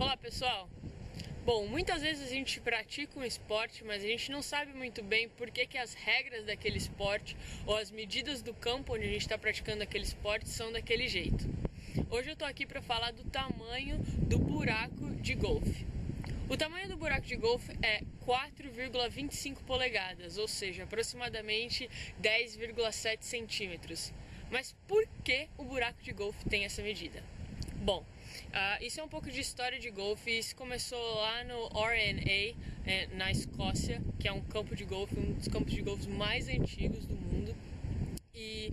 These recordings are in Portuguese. Olá pessoal, bom, muitas vezes a gente pratica um esporte, mas a gente não sabe muito bem por que as regras daquele esporte ou as medidas do campo onde a gente está praticando aquele esporte são daquele jeito. Hoje eu estou aqui para falar do tamanho do buraco de golfe. O tamanho do buraco de golfe é 4,25 polegadas, ou seja, aproximadamente 10,7 centímetros. Mas por que o buraco de golfe tem essa medida? Bom, isso é um pouco de história de golfe. Isso começou lá no R&A, na Escócia, que é um campo de golfe, um dos campos de golfe mais antigos do mundo. E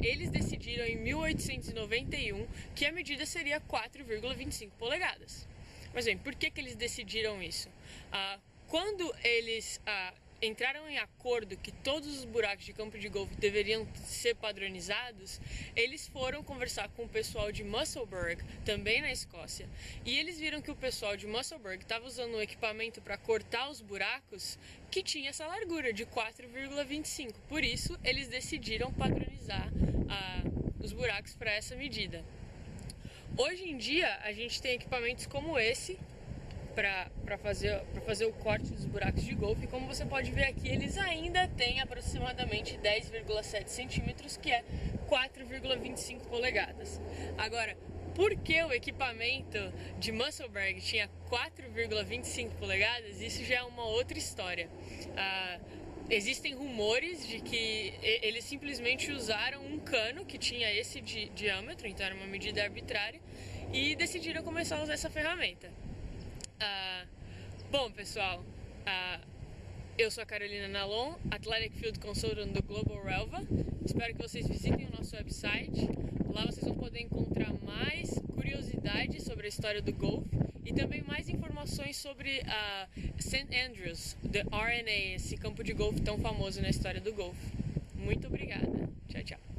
eles decidiram em 1891 que a medida seria 4,25 polegadas. Mas bem, por que que eles decidiram isso? Quando eles entraram em acordo que todos os buracos de campo de golfe deveriam ser padronizados, eles foram conversar com o pessoal de Musselburgh, também na Escócia, e eles viram que o pessoal de Musselburgh estava usando um equipamento para cortar os buracos que tinha essa largura de 4,25, por isso eles decidiram padronizar os buracos para essa medida. Hoje em dia a gente tem equipamentos como esse para fazer o corte dos buracos de golfe. Como você pode ver aqui, eles ainda têm aproximadamente 10,7 centímetros, que é 4,25 polegadas. Agora, por que o equipamento de Musselburgh tinha 4,25 polegadas? Isso já é uma outra história. Existem rumores de que eles simplesmente usaram um cano que tinha esse diâmetro, então era uma medida arbitrária, e decidiram começar a usar essa ferramenta. Bom pessoal, eu sou a Carolina Nalon, Athletic Field Consultant do Global Relva. Espero que vocês visitem o nosso website. Lá vocês vão poder encontrar mais curiosidades sobre a história do golfe e também mais informações sobre St. Andrews, the RNA, esse campo de golfe tão famoso na história do golfe. Muito obrigada. Tchau, tchau.